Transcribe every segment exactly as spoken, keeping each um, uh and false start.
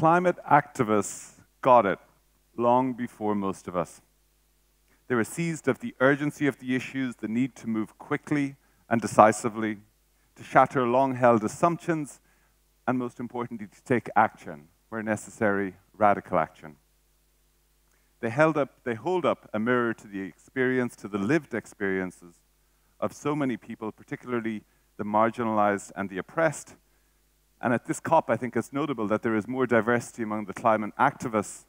climate activists got it long before most of us. They were seized of the urgency of the issues, the need to move quickly and decisively, to shatter long-held assumptions, and most importantly, to take action, where necessary, radical action. They, held up, they hold up a mirror to the experience, to the lived experiences of so many people, particularly the marginalized and the oppressed. And at this COP, I think it's notable that there is more diversity among the climate activists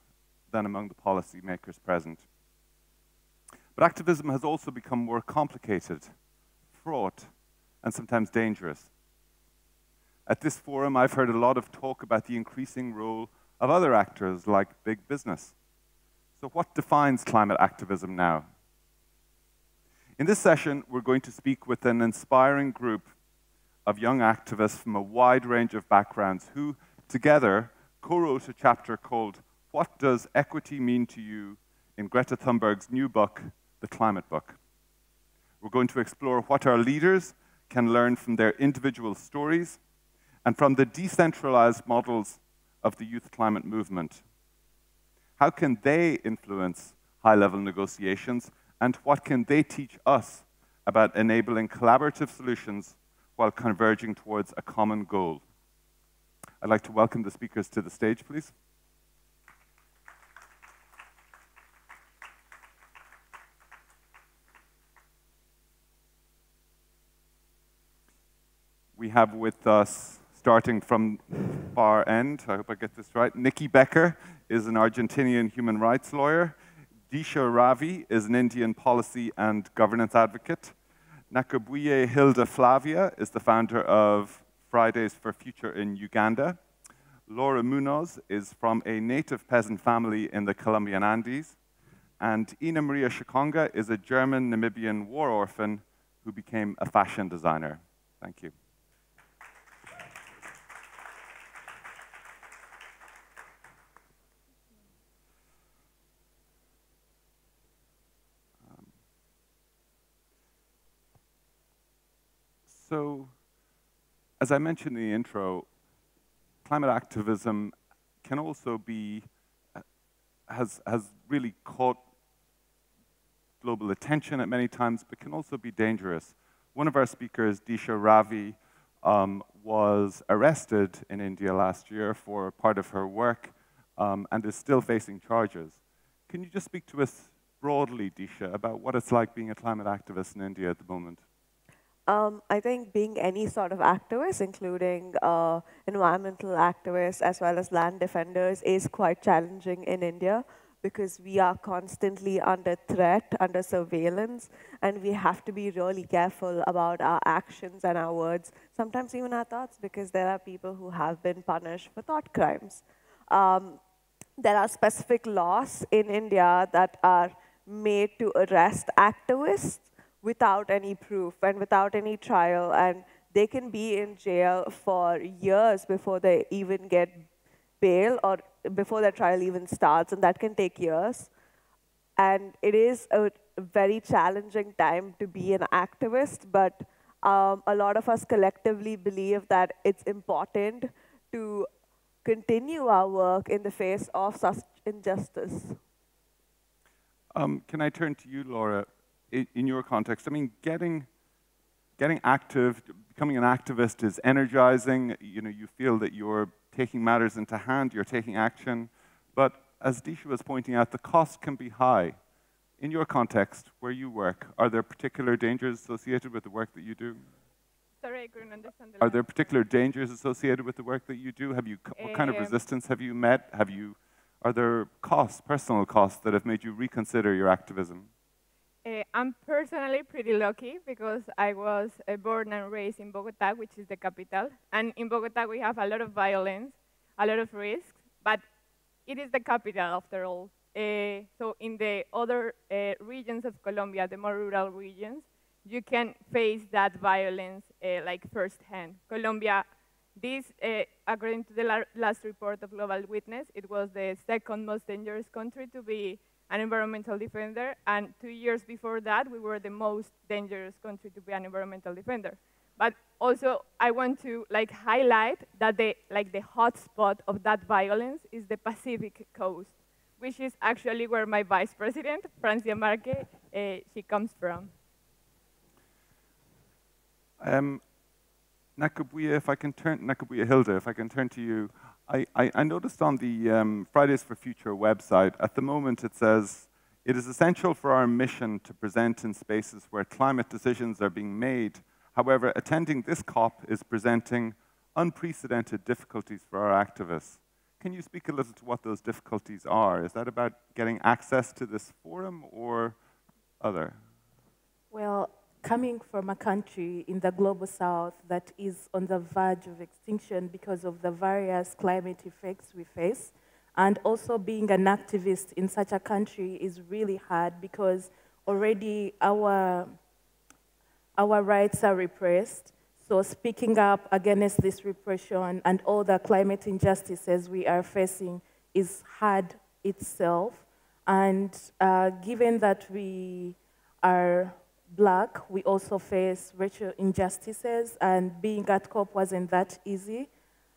than among the policymakers present. But activism has also become more complicated, fraught, and sometimes dangerous. At this forum, I've heard a lot of talk about the increasing role of other actors like big business. So what defines climate activism now? In this session, we're going to speak with an inspiring group of young activists from a wide range of backgrounds who, together, co-wrote a chapter called "What Does Equity Mean to You?" in Greta Thunberg's new book, The Climate Book. We're going to explore what our leaders can learn from their individual stories and from the decentralized models of the youth climate movement. How can they influence high-level negotiations, and what can they teach us about enabling collaborative solutions while converging towards a common goal? I'd like to welcome the speakers to the stage, please. We have with us, starting from far end, I hope I get this right, Nicki Becker is an Argentinian human rights lawyer. Disha Ravi is an Indian policy and governance advocate. Nakabuye Hilda Flavia is the founder of Fridays For Future in Uganda. Laura Muñoz is from a native peasant family in the Colombian Andes. And Ina Maria Shikongo is a German-Namibian war orphan who became a fashion designer. Thank you. So, as I mentioned in the intro, climate activism can also be, has, has really caught global attention at many times, but can also be dangerous. One of our speakers, Disha Ravi, um, was arrested in India last year for part of her work um, and is still facing charges. Can you just speak to us broadly, Disha, about what it's like being a climate activist in India at the moment? Um, I think being any sort of activist, including uh, environmental activists as well as land defenders, is quite challenging in India because we are constantly under threat, under surveillance, and we have to be really careful about our actions and our words, sometimes even our thoughts, because there are people who have been punished for thought crimes. Um, there are specific laws in India that are made to arrest activists without any proof and without any trial, and they can be in jail for years before they even get bail or before their trial even starts, and that can take years. And it is a very challenging time to be an activist, but um, a lot of us collectively believe that it's important to continue our work in the face of such injustice. Um, can I turn to you, Laura? In your context, I mean, getting, getting active, becoming an activist is energizing. You know, you feel that you're taking matters into hand, you're taking action. But as Disha was pointing out, the cost can be high. In your context, where you work, are there particular dangers associated with the work that you do? Sorry, I couldn't understand the line. Are there particular dangers associated with the work that you do? Have you, what kind of resistance have you met? Have you, are there costs, personal costs, that have made you reconsider your activism? Uh, I'm personally pretty lucky because I was uh, born and raised in Bogota, which is the capital. And in Bogota, we have a lot of violence, a lot of risks, but it is the capital after all. Uh, so in the other uh, regions of Colombia, the more rural regions, you can face that violence uh, like firsthand. Colombia, this, uh, according to the la last report of Global Witness, it was the second most dangerous country to be an environmental defender, and two years before that, we were the most dangerous country to be an environmental defender. But also, I want to like highlight that the like the hotspot of that violence is the Pacific coast, which is actually where my vice president, Francia Marque, uh, she comes from. Um, Nakabuye, if I can turn, Nakabuye Hilda, if I can turn to you. I, I, I noticed on the um, Fridays for Future website, at the moment it says, it is essential for our mission to present in spaces where climate decisions are being made. However, attending this COP is presenting unprecedented difficulties for our activists. Can you speak a little to what those difficulties are? Is that about getting access to this forum or other? Well, coming from a country in the global south that is on the verge of extinction because of the various climate effects we face, and also being an activist in such a country is really hard because already our, our rights are repressed. So speaking up against this repression and all the climate injustices we are facing is hard itself. And uh, given that we are black, we also face racial injustices, and being at COP wasn't that easy.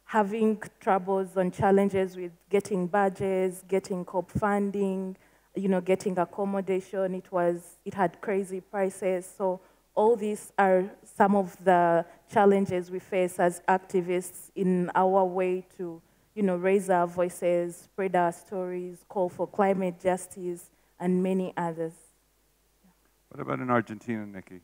Having troubles and challenges with getting badges, getting COP funding, you know, getting accommodation, it was, it had crazy prices. So all these are some of the challenges we face as activists in our way to, you know, raise our voices, spread our stories, call for climate justice, and many others. What about in Argentina, Nicki?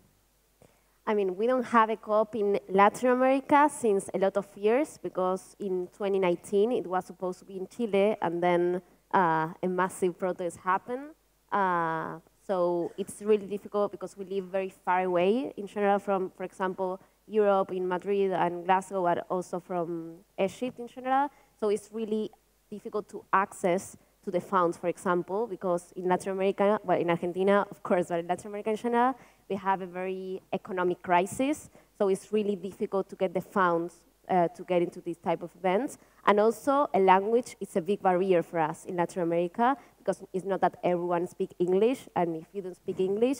I mean, we don't have a COP in Latin America since a lot of years, because in twenty nineteen, it was supposed to be in Chile, and then uh, a massive protest happened. Uh, So it's really difficult because we live very far away in general from, for example, Europe in Madrid and Glasgow, but also from Egypt in general. So it's really difficult to access to the funds, for example, because in Latin America, well, in Argentina, of course, but in Latin America in general, we have a very economic crisis. So it's really difficult to get the funds uh, to get into these type of events. And also, a language is a big barrier for us in Latin America, because it's not that everyone speaks English, and if you don't speak English,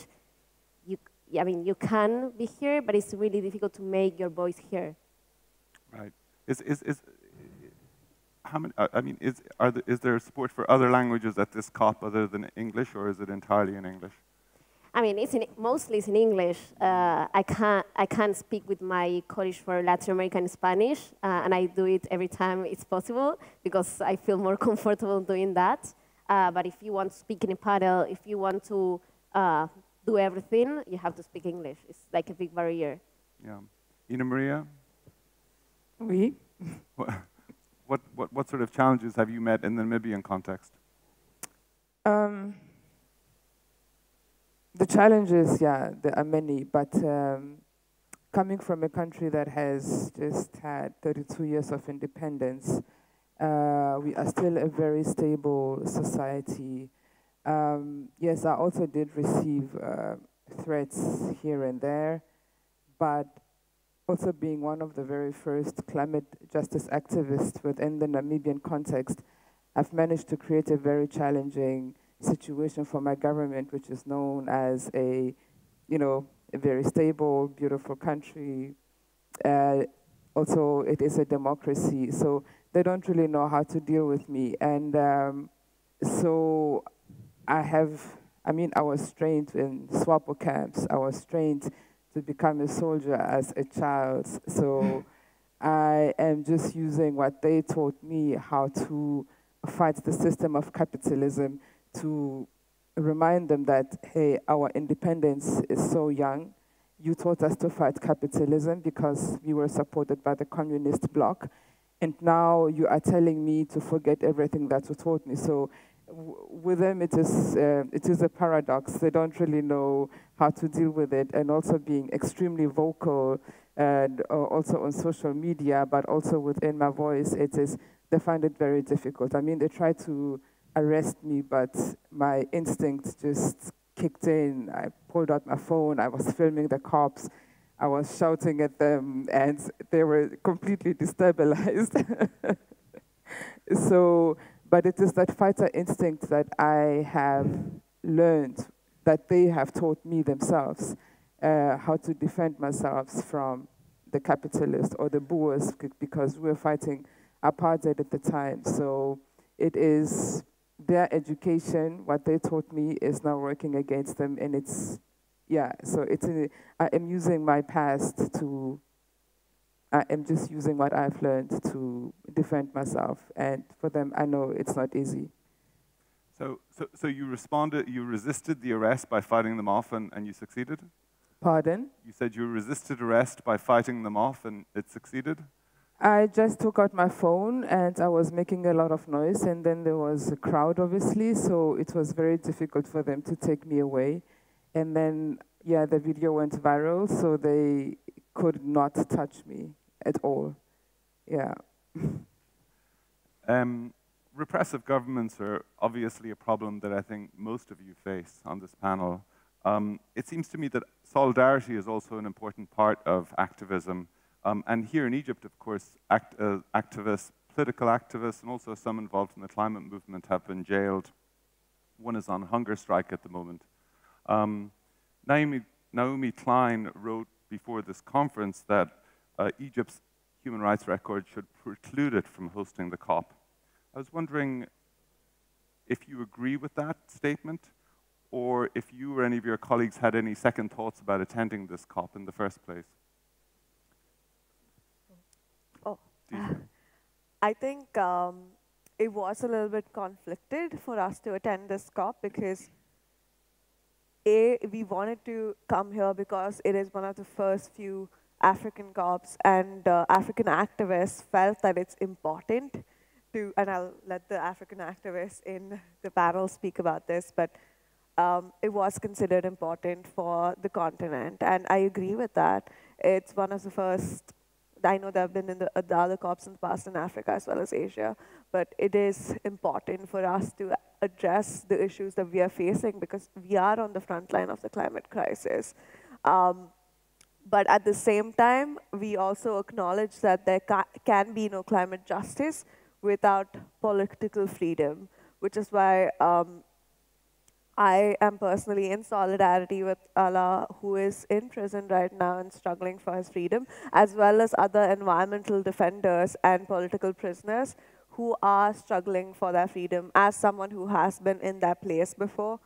you, I mean, you can be here, but it's really difficult to make your voice here. Right. Is, is, is, how many, I mean, is, are there, is there support for other languages at this COP other than English, or is it entirely in English? I mean, it's in, mostly it's in English. Uh, I, can't, I can't speak with my colleagues for Latin American Spanish, uh, and I do it every time it's possible, because I feel more comfortable doing that. Uh, but if you want to speak in a panel, if you want to uh, do everything, you have to speak English. It's like a big barrier. Yeah. Ina Maria? Oui? What, what, what, what sort of challenges have you met in the Namibian context? Um, the challenges, yeah, there are many. But um, coming from a country that has just had thirty-two years of independence, Uh, we are still a very stable society. Um, yes, I also did receive uh, threats here and there, but also being one of the very first climate justice activists within the Namibian context, I've managed to create a very challenging situation for my government, which is known as a, you know, a very stable, beautiful country. Uh, also, it is a democracy. So they don't really know how to deal with me. And um, so I have, I mean, I was trained in SWAPO camps. I was trained to become a soldier as a child. So I am just using what they taught me, how to fight the system of capitalism, to remind them that, hey, our independence is so young. You taught us to fight capitalism because we were supported by the communist bloc. And now you are telling me to forget everything that you taught me. So w with them, it is, uh, it is a paradox. They don't really know how to deal with it. And also being extremely vocal, and uh, also on social media, but also within my voice, it is, they find it very difficult. I mean, they tried to arrest me, but my instinct just kicked in. I pulled out my phone. I was filming the cops. I was shouting at them, and they were completely destabilized. So, but it is that fighter instinct that I have learned, that they have taught me themselves, uh, how to defend myself from the capitalists or the Boers, because we were fighting apartheid at the time. So it is their education, what they taught me, is now working against them, and it's, yeah, so it's, a, I am using my past to, I am just using what I've learned to defend myself, and for them, I know it's not easy. So, so, so you responded, you resisted the arrest by fighting them off, and, and you succeeded? Pardon? You said you resisted arrest by fighting them off, and it succeeded? I just took out my phone, and I was making a lot of noise, and then there was a crowd, obviously, so it was very difficult for them to take me away. And then, yeah, the video went viral, so they could not touch me at all. Yeah. Um, repressive governments are obviously a problem that I think most of you face on this panel. Um, it seems to me that solidarity is also an important part of activism. Um, and here in Egypt, of course, act, uh, activists, political activists, and also some involved in the climate movement have been jailed. One is on hunger strike at the moment. Um, Naomi, Naomi Klein wrote before this conference that uh, Egypt's human rights record should preclude it from hosting the COP. I was wondering if you agree with that statement, or if you or any of your colleagues had any second thoughts about attending this COP in the first place. Oh, I think um, it was a little bit conflicted for us to attend this COP because A, we wanted to come here because it is one of the first few African COPs, and uh, African activists felt that it's important to, and I'll let the African activists in the panel speak about this, but um, it was considered important for the continent, and I agree with that. It's one of the first, I know there have been in the, uh, the other COPs in the past in Africa as well as Asia, but it is important for us to address the issues that we are facing because we are on the front line of the climate crisis. Um, but at the same time, we also acknowledge that there ca can be no climate justice without political freedom, which is why um, I am personally in solidarity with Alaa, who is in prison right now and struggling for his freedom, as well as other environmental defenders and political prisoners who are struggling for their freedom. As someone who has been in that place before,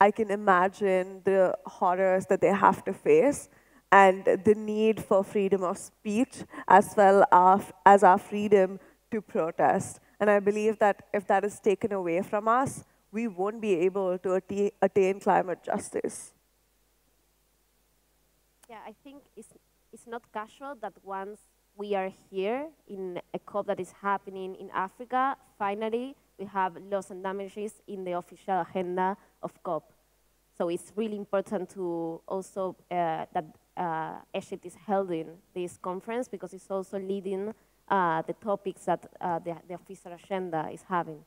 I can imagine the horrors that they have to face and the need for freedom of speech as well as our freedom to protest. And I believe that if that is taken away from us, we won't be able to atta attain climate justice. Yeah, I think it's, it's not casual that once we are here in a COP that is happening in Africa, finally, we have loss and damages in the official agenda of COP. So it's really important to also uh, that uh, Egypt is holding this conference because it's also leading uh, the topics that uh, the, the official agenda is having.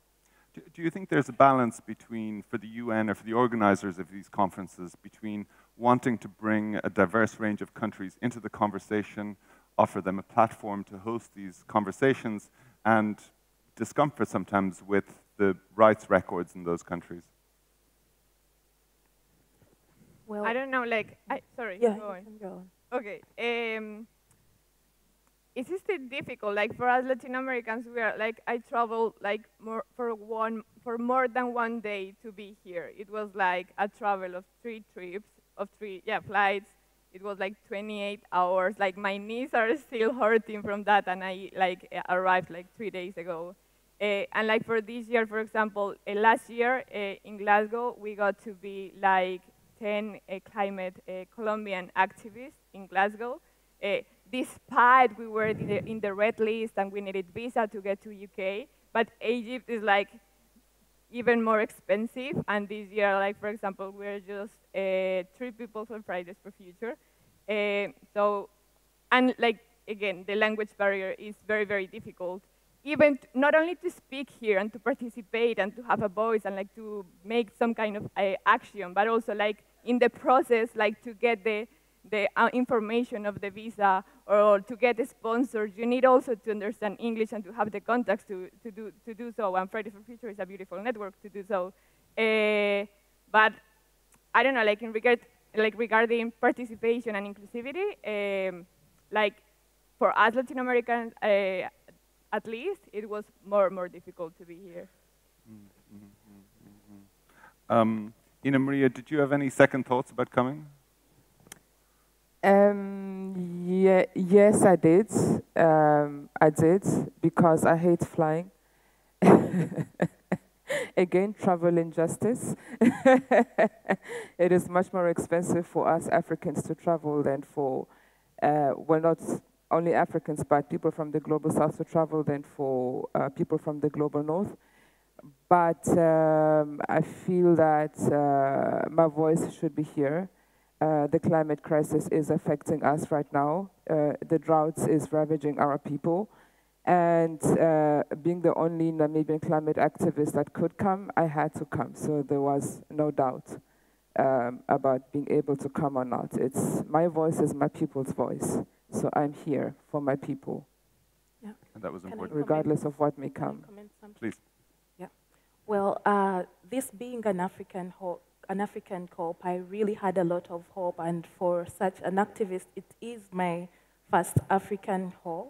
Do, do you think there's a balance between, for the U N or for the organizers of these conferences, between wanting to bring a diverse range of countries into the conversation, offer them a platform to host these conversations, and discomfort sometimes with the rights records in those countries? Well, I don't know, like, I, sorry, yeah, go on. Go on. Okay, um, it's still difficult, like for us Latin Americans, we are, like, I traveled like more for, one, for more than one day to be here. It was like a travel of three trips, of three, yeah, flights. It was like twenty-eight hours, like my knees are still hurting from that, and I like arrived like three days ago. Uh, and like for this year, for example, uh, last year uh, in Glasgow, we got to be like ten uh, climate uh, Colombian activists in Glasgow. Uh, despite we were in the, in the red list and we needed visa to get to U K, but Egypt is like even more expensive, and this year, like, for example, we're just uh, three people for Fridays for Future. Uh, so, and like, again, the language barrier is very, very difficult. Even t not only to speak here and to participate and to have a voice and like to make some kind of uh, action, but also like in the process, like to get the, the uh, information of the visa or to get the sponsors, you need also to understand English and to have the contacts to, to, do, to do so, and Fridays for Future is a beautiful network to do so. Uh, but I don't know, like in regard, like regarding participation and inclusivity, um, like for us Latin Americans, uh, at least, it was more more difficult to be here. Mm-hmm, mm-hmm. Um, Ina Maria, did you have any second thoughts about coming? Um, yeah, yes, I did. Um, I did, because I hate flying. Again, travel injustice. It is much more expensive for us Africans to travel than for, uh, well, not only Africans, but people from the global south to travel than for uh, people from the global north. But um, I feel that uh, my voice should be here. Uh, the climate crisis is affecting us right now. Uh, the drought is ravaging our people. And uh, being the only Namibian climate activist that could come, I had to come. So there was no doubt um, about being able to come or not. It's, my voice is my people's voice. So I'm here for my people. Yeah. And that was important. Regardless of what may come. Please. Yeah. Well, uh, this being an African hope, an African COP, I really had a lot of hope, and for such an activist, it is my first African COP.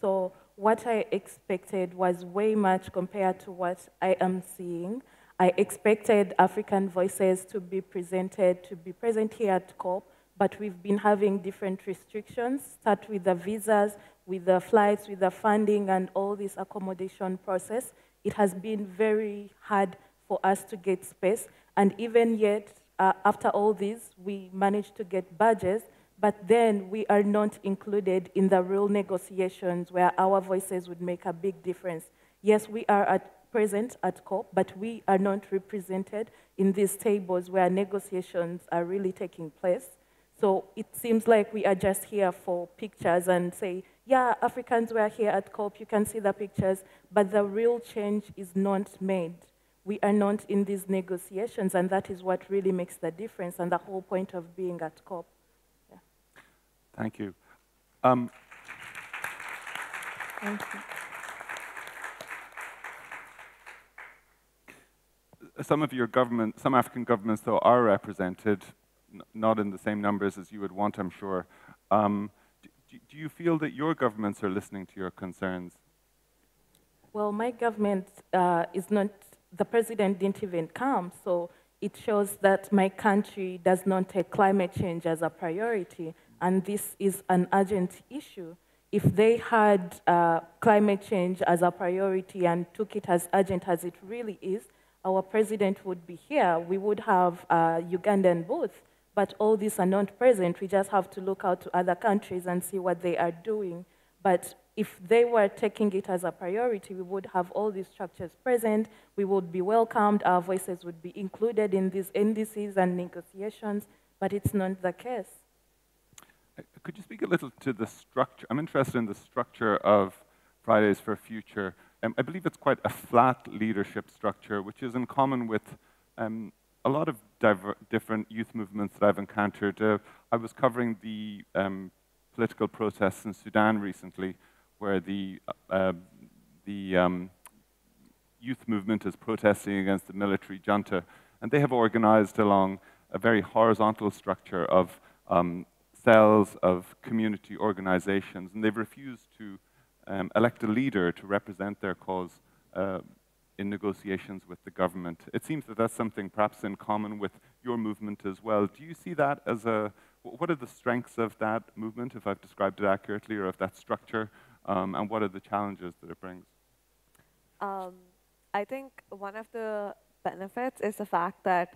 So what I expected was way much compared to what I am seeing. I expected African voices to be presented, to be present here at COP, but we've been having different restrictions, start with the visas, with the flights, with the funding, and all this accommodation process. It has been very hard for us to get space. And even yet, uh, after all this, we managed to get budgets, but then we are not included in the real negotiations where our voices would make a big difference. Yes, we are at present at COP, but we are not represented in these tables where negotiations are really taking place. So it seems like we are just here for pictures and say, yeah, Africans were here at COP, you can see the pictures, but the real change is not made. We are not in these negotiations, and that is what really makes the difference and the whole point of being at COP. Yeah. Thank you. Um, Thank you. Some of your government, some African governments, though, are represented, n not in the same numbers as you would want, I'm sure. Um, do, do you feel that your governments are listening to your concerns? Well, my government uh, is not. The president didn't even come, so it shows that my country does not take climate change as a priority, and this is an urgent issue. If they had uh, climate change as a priority and took it as urgent as it really is, our president would be here. We would have a Ugandan booth, but all these are not present. We just have to look out to other countries and see what they are doing. But if they were taking it as a priority, we would have all these structures present, we would be welcomed, our voices would be included in these indices and negotiations, but it's not the case. Could you speak a little to the structure? I'm interested in the structure of Fridays for Future. Um, I believe it's quite a flat leadership structure, which is in common with um, a lot of diver different youth movements that I've encountered. Uh, I was covering the um, political protests in Sudan recently, where the, uh, the um, youth movement is protesting against the military junta. And they have organized along a very horizontal structure of um, cells, of community organizations. And they've refused to um, elect a leader to represent their cause uh, in negotiations with the government. It seems that that's something perhaps in common with your movement as well. Do you see that as a... What are the strengths of that movement, if I've described it accurately, or of that structure? Um, and what are the challenges that it brings? Um, I think one of the benefits is the fact that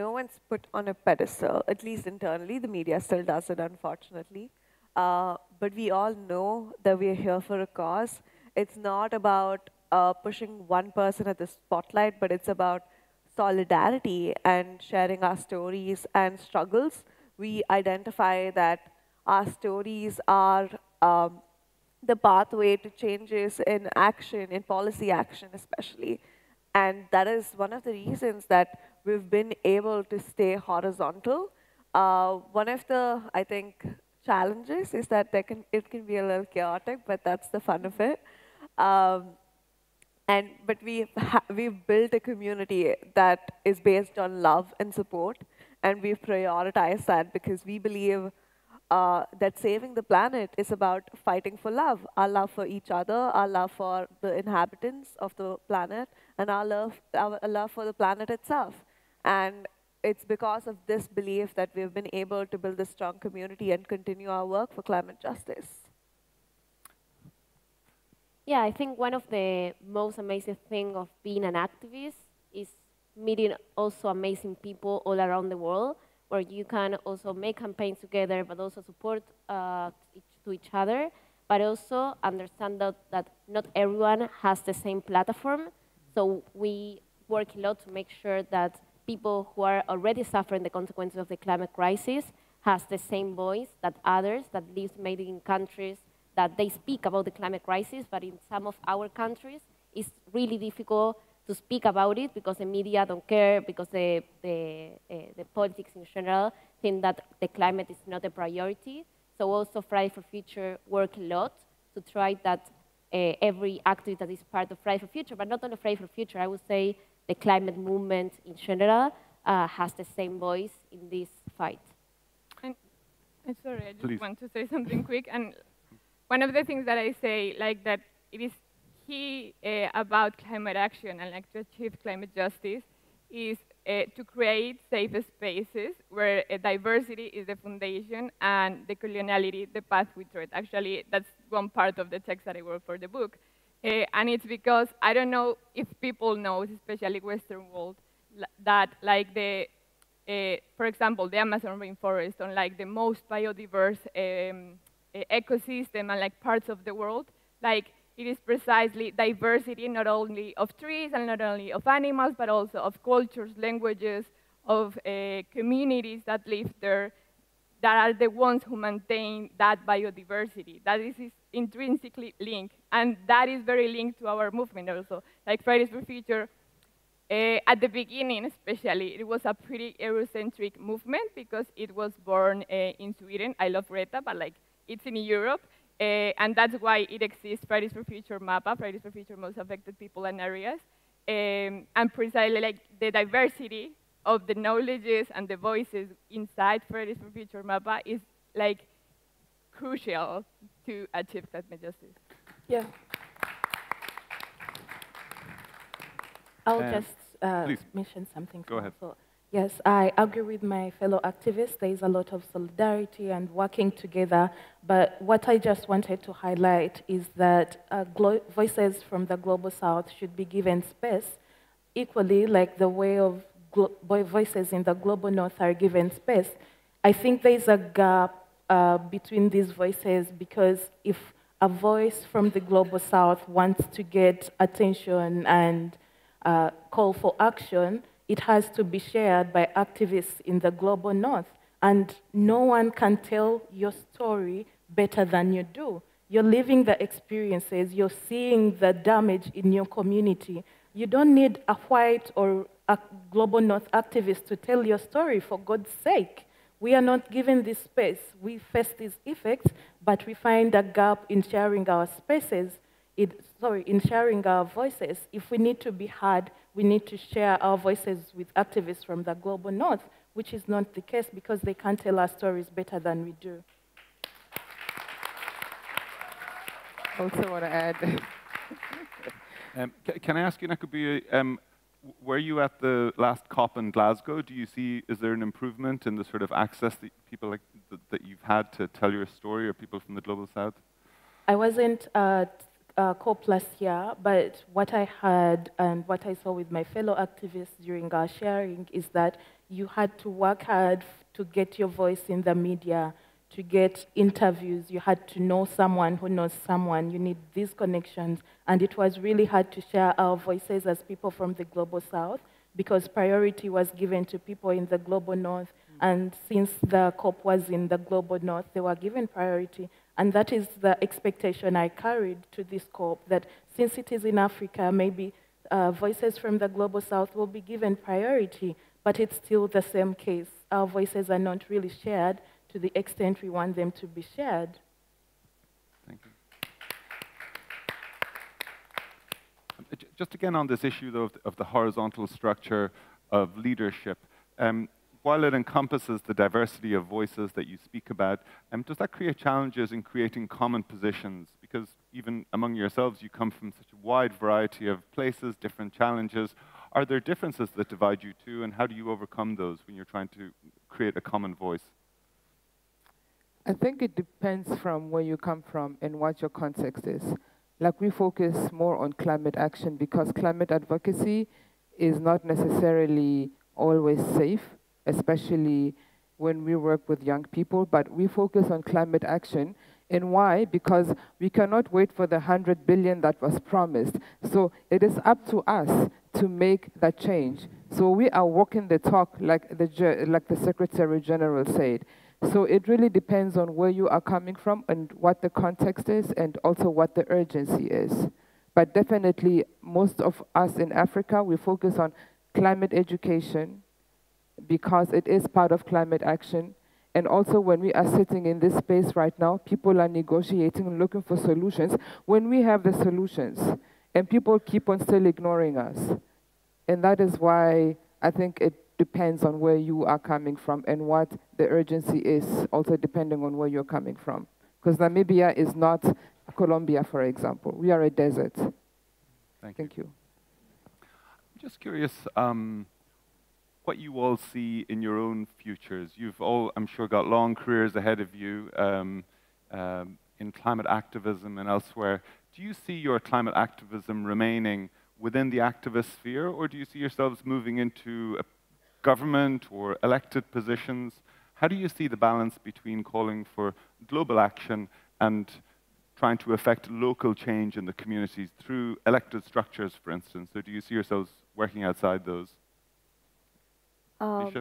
no one's put on a pedestal, at least internally. The media still does it, unfortunately. Uh, but we all know that we're here for a cause. It's not about uh, pushing one person at the spotlight, but it's about solidarity and sharing our stories and struggles. We identify that our stories are um, the pathway to changes in action, in policy action especially. And that is one of the reasons that we've been able to stay horizontal. Uh, one of the, I think, challenges is that there can, it can be a little chaotic, but that's the fun of it. Um, and, but we've, ha we've built a community that is based on love and support, and we've prioritized that because we believe uh, that saving the planet is about fighting for love, our love for each other, our love for the inhabitants of the planet, and our love, our love for the planet itself. And it's because of this belief that we've been able to build this strong community and continue our work for climate justice. Yeah, I think one of the most amazing things of being an activist is meeting also amazing people all around the world, where you can also make campaigns together, but also support uh, each, to each other, but also understand that, that not everyone has the same platform. So we work a lot to make sure that people who are already suffering the consequences of the climate crisis has the same voice that others that live maybe in countries that they speak about the climate crisis, but in some of our countries, it's really difficult to speak about it because the media don't care, because the, the, uh, the politics in general think that the climate is not a priority. So also Fridays for Future work a lot to try that uh, every activity that is part of Fridays for Future, but not only Fridays for Future, I would say the climate movement in general uh, has the same voice in this fight. And, I'm sorry, I just Please. want to say something quick. And one of the things that I say, like that it is key uh, about climate action and like to achieve climate justice is uh, to create safe spaces where uh, diversity is the foundation and the coloniality, the path we tread. Actually, that's one part of the text that I wrote for the book. Uh, and it's because I don't know if people know, especially Western world, that like the, uh, for example, the Amazon rainforest on like the most biodiverse um, ecosystem and like parts of the world, like it is precisely diversity not only of trees and not only of animals, but also of cultures, languages, of uh, communities that live there, that are the ones who maintain that biodiversity. That is intrinsically linked, and that is very linked to our movement also. Like Fridays for Future, uh, at the beginning especially, it was a pretty Eurocentric movement because it was born uh, in Sweden. I love Greta, but like it's in Europe. Uh, and that's why it exists, Fridays for Future MAPA, Fridays for Future Most Affected People and Areas, um, and precisely like the diversity of the knowledges and the voices inside Fridays for Future MAPA is like crucial to achieve climate justice. Yeah. I'll um, just uh, mention something. Go ahead. Also. Yes, I agree with my fellow activists. There is a lot of solidarity and working together. But what I just wanted to highlight is that uh, voices from the Global South should be given space equally like the way of voices in the Global North are given space. I think there is a gap uh, between these voices because if a voice from the Global South wants to get attention and uh, call for action, it has to be shared by activists in the Global North. And no one can tell your story better than you do. You're living the experiences, you're seeing the damage in your community. You don't need a white or a Global North activist to tell your story, for God's sake. We are not given this space. We face these effects, but we find a gap in sharing our spaces, it, sorry, in sharing our voices. If we need to be heard, we need to share our voices with activists from the Global North, which is not the case because they can't tell our stories better than we do. I also want to add. um, can I ask you, Nakabuye, um, were you at the last COP in Glasgow? Do you see, is there an improvement in the sort of access that people like, that, that you've had to tell your story, or people from the Global South? I wasn't at Uh, COP last year, but what I had and what I saw with my fellow activists during our sharing is that you had to work hard to get your voice in the media, to get interviews. You had to know someone who knows someone. You need these connections. And it was really hard to share our voices as people from the Global South because priority was given to people in the Global North. Mm-hmm. And since the COP was in the Global North, they were given priority. And that is the expectation I carried to this COP, that since it is in Africa, maybe uh, voices from the Global South will be given priority, but it's still the same case. Our voices are not really shared to the extent we want them to be shared. Thank you. Just again on this issue, though, of the horizontal structure of leadership, um, while it encompasses the diversity of voices that you speak about, um, does that create challenges in creating common positions? Because even among yourselves, you come from such a wide variety of places, different challenges. Are there differences that divide you too, and how do you overcome those when you're trying to create a common voice? I think it depends from where you come from and what your context is. Like, we focus more on climate action because climate advocacy is not necessarily always safe, especially when we work with young people, but we focus on climate action. And why? Because we cannot wait for the one hundred billion that was promised. So it is up to us to make that change. So we are walking the talk, like the, like the Secretary General said. So it really depends on where you are coming from and what the context is and also what the urgency is. But definitely, most of us in Africa, we focus on climate education because it is part of climate action. And also, when we are sitting in this space right now, people are negotiating and looking for solutions when we have the solutions. And people keep on still ignoring us. And that is why I think it depends on where you are coming from and what the urgency is, also depending on where you're coming from. Because Namibia is not Colombia, for example. We are a desert. Thank, Thank you. you. I'm just curious um, what you all see in your own futures. You've all, I'm sure, got long careers ahead of you um, um, in climate activism and elsewhere. Do you see your climate activism remaining within the activist sphere, or do you see yourselves moving into a government or elected positions? How do you see the balance between calling for global action and trying to affect local change in the communities through elected structures, for instance? So do you see yourselves working outside those? Um,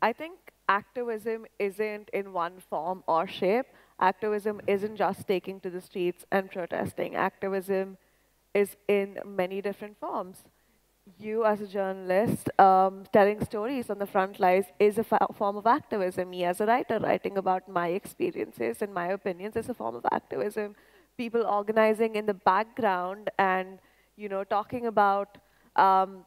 I think activism isn't in one form or shape. Activism isn't just taking to the streets and protesting. Activism is in many different forms. You, as a journalist, um, telling stories on the front lines is a form of activism. Me, as a writer, writing about my experiences and my opinions is a form of activism. People organizing in the background and, you know, talking about um,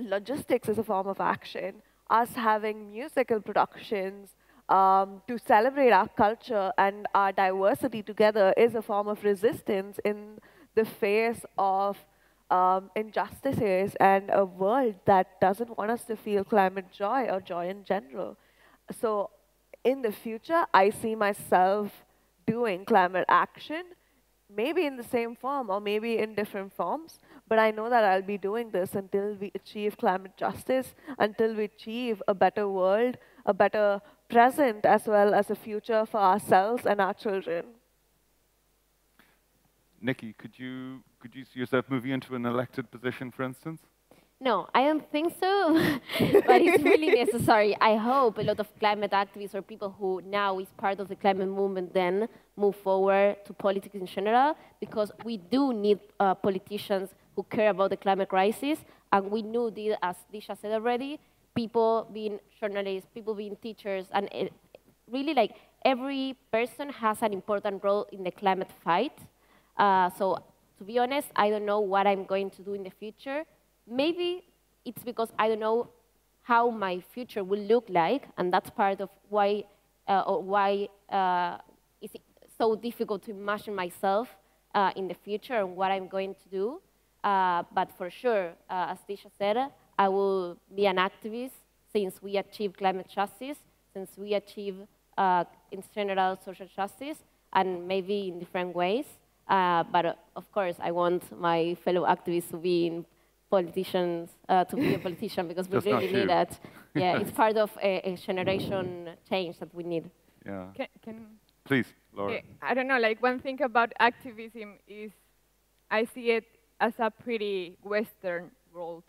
logistics is a form of action. Us having musical productions um, to celebrate our culture and our diversity together is a form of resistance in the face of Um, injustices and a world that doesn't want us to feel climate joy or joy in general. So in the future, I see myself doing climate action, maybe in the same form or maybe in different forms, but I know that I'll be doing this until we achieve climate justice, until we achieve a better world, a better present, as well as a future for ourselves and our children. Nicki, could you, could you see yourself moving into an elected position, for instance? No, I don't think so, but it's really necessary. I hope a lot of climate activists or people who now is part of the climate movement then move forward to politics in general, because we do need uh, politicians who care about the climate crisis, and we knew this, as Disha said already, people being journalists, people being teachers, and it really, like, every person has an important role in the climate fight. Uh, so, to be honest, I don't know what I'm going to do in the future. Maybe it's because I don't know how my future will look like, and that's part of why, uh, or why uh, it's so difficult to imagine myself uh, in the future and what I'm going to do. Uh, but for sure, uh, as Disha said, I will be an activist since we achieve climate justice, since we achieve, uh, in general, social justice, and maybe in different ways. Uh, but, uh, of course, I want my fellow activists to be in politicians, uh, to be a politician, because we really need that. Yeah, it's part of a, a generation change that we need. Yeah. Can, can Please, Laura. Yeah, I don't know, like, one thing about activism is I see it as a pretty Western world,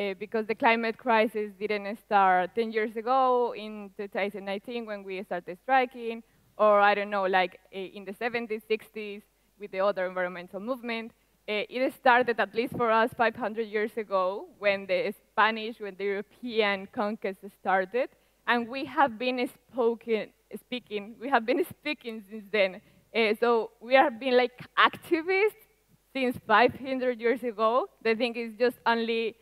uh, because the climate crisis didn't start ten years ago in two thousand nineteen when we started striking, or, I don't know, like, uh, in the seventies, sixties, with the other environmental movement. Uh, it started, at least for us, five hundred years ago, when the Spanish, when the European conquest started. And we have been spoken, speaking, we have been speaking since then. Uh, so we have been like activists since five hundred years ago. The thing is just only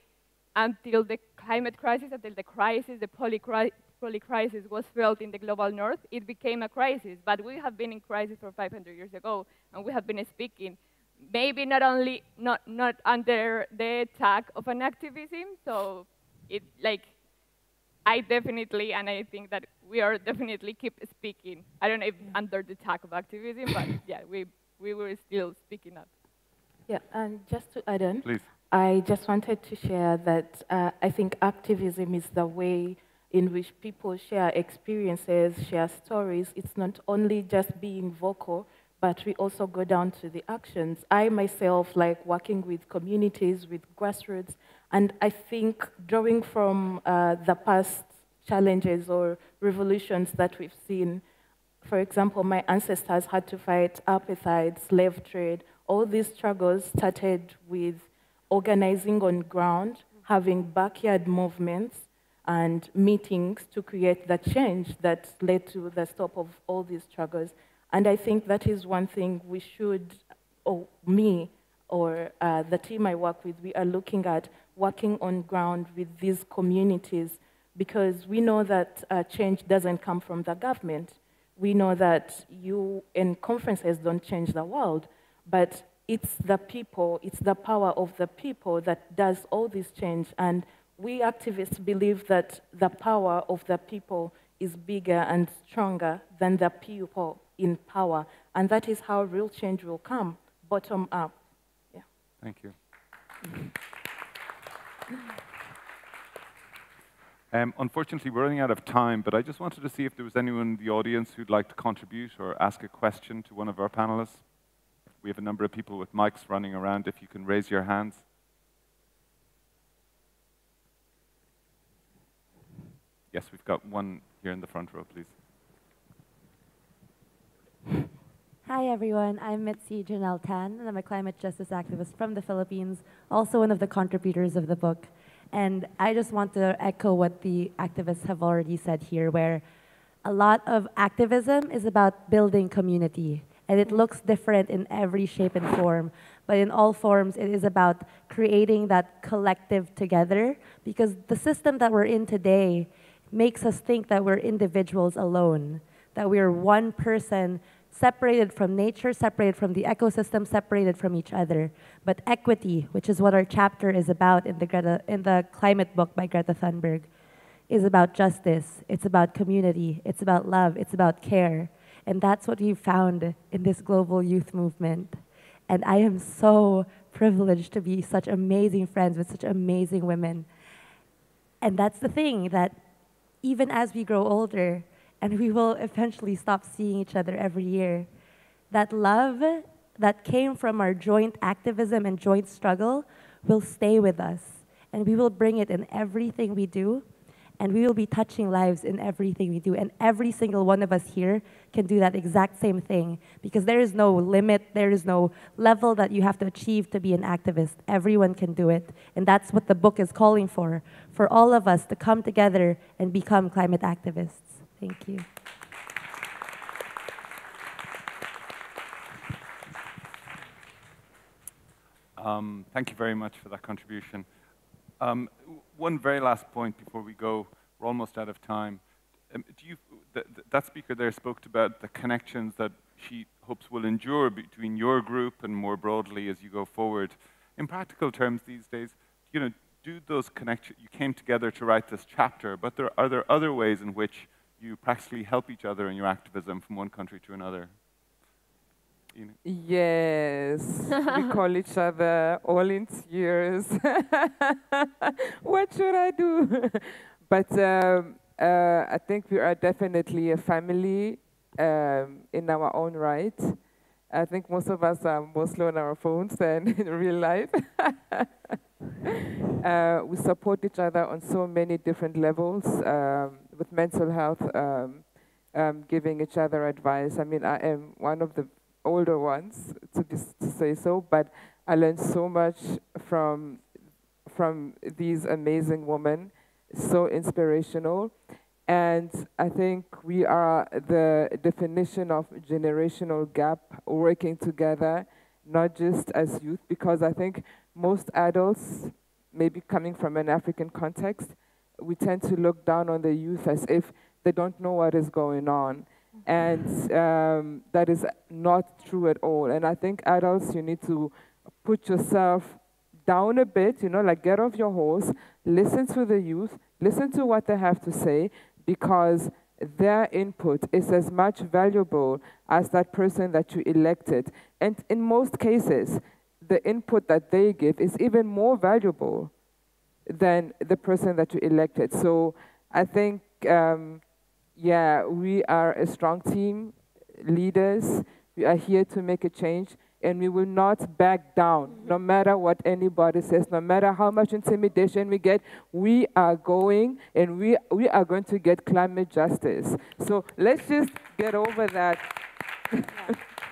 until the climate crisis, until the crisis, the polycrisis, polycrisis was felt in the global north, it became a crisis. But we have been in crisis for five hundred years ago, and we have been speaking, maybe not only, not, not under the attack of an activism, so it, like, I definitely, and I think that we are definitely keep speaking. I don't know if under the attack of activism, but yeah, we, we were still speaking up. Yeah, and just to add on, please. I just wanted to share that uh, I think activism is the way in which people share experiences, share stories. It's not only just being vocal, but we also go down to the actions. I myself like working with communities, with grassroots, and I think drawing from uh, the past challenges or revolutions that we've seen, for example, my ancestors had to fight apartheid, slave trade. All these struggles started with organizing on ground, having backyard movements, and meetings to create the change that led to the stop of all these struggles. And I think that is one thing we should, or me, or uh, the team I work with, we are looking at working on ground with these communities, because we know that uh, change doesn't come from the government. We know that you and conferences don't change the world, but it's the people, it's the power of the people that does all this change. And we activists believe that the power of the people is bigger and stronger than the people in power. And that is how real change will come, bottom up. Yeah. Thank you. um, unfortunately, we're running out of time, but I just wanted to see if there was anyone in the audience who'd like to contribute or ask a question to one of our panelists. We have a number of people with mics running around. If you can raise your hands. Yes, we've got one here in the front row, please. Hi, everyone. I'm Mitzi Janell Tan, and I'm a climate justice activist from the Philippines, also one of the contributors of the book. And I just want to echo what the activists have already said here, where a lot of activism is about building community. And it looks different in every shape and form. But in all forms, it is about creating that collective together, because the system that we're in today makes us think that we're individuals alone, that we're one person separated from nature, separated from the ecosystem, separated from each other. But equity, which is what our chapter is about in the, Greta, in the Climate Book by Greta Thunberg, is about justice, it's about community, it's about love, it's about care. And that's what we found in this global youth movement. And I am so privileged to be such amazing friends with such amazing women. And that's the thing, that even as we grow older, and we will eventually stop seeing each other every year, that love that came from our joint activism and joint struggle will stay with us. And we will bring it in everything we do, and we will be touching lives in everything we do. And every single one of us here can do that exact same thing, because there is no limit, there is no level that you have to achieve to be an activist. Everyone can do it. And that's what the book is calling for, for all of us to come together and become climate activists. Thank you. Um, thank you very much for that contribution. Um, one very last point before we go. We're almost out of time. Um, do you, the, the, that speaker there spoke about the connections that she hopes will endure between your group and more broadly as you go forward. In practical terms these days, you know, do those connections, you came together to write this chapter, but there, are there other ways in which you practically help each other in your activism from one country to another? Ina? Yes, we call each other all in tears. What should I do? But um, uh, I think we are definitely a family um, in our own right. I think most of us are mostly on our phones than in real life. uh, we support each other on so many different levels. Um, with mental health, um, um, giving each other advice. I mean, I am one of the older ones, to, to say so, but I learned so much from, from these amazing women, so inspirational. And I think we are the definition of generational gap, working together, not just as youth, because I think most adults, maybe coming from an African context, we tend to look down on the youth as if they don't know what is going on. And um, that is not true at all. And I think adults, you need to put yourself down a bit, you know, like get off your horse, listen to the youth, listen to what they have to say, because their input is as much valuable as that person that you elected. And in most cases, the input that they give is even more valuable than the person that you elected. So I think, um, yeah, we are a strong team, leaders. We are here to make a change, and we will not back down, mm-hmm. no matter what anybody says, no matter how much intimidation we get. We are going, and we, we are going to get climate justice. So let's just get over that. Yeah.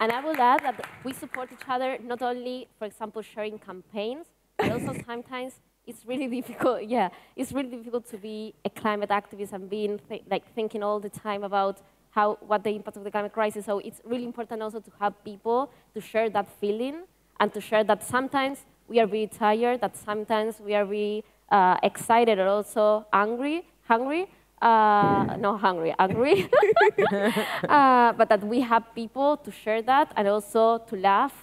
And I will add that we support each other, not only, for example, sharing campaigns, but also sometimes it's really difficult, yeah. It's really difficult to be a climate activist and being th like thinking all the time about how what the impact of the climate crisis. So it's really important also to have people to share that feeling and to share that sometimes we are really tired, that sometimes we are really uh, excited or also angry, hungry. Uh, no, hungry, angry. uh, but that we have people to share that and also to laugh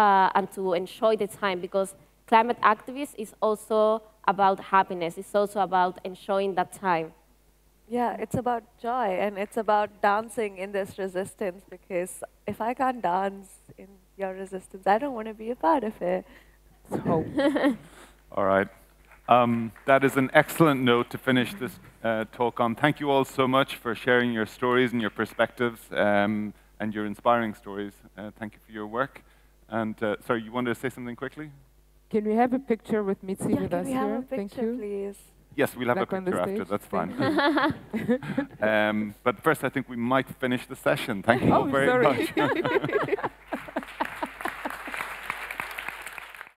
uh, and to enjoy the time, because climate activism is also about happiness. It's also about enjoying that time. Yeah, it's about joy, and it's about dancing in this resistance, because if I can't dance in your resistance, I don't want to be a part of it. So. All right. Um, that is an excellent note to finish this uh, talk on. Thank you all so much for sharing your stories and your perspectives um, and your inspiring stories. Uh, thank you for your work. And uh, sorry, you wanted to say something quickly? Can we have a picture with Mitzi yeah, with us here? Can we have a picture, Thank please? Yes, we'll have Back a picture after. That's fine. um, but first, I think we might finish the session. Thank you oh, all very sorry. much.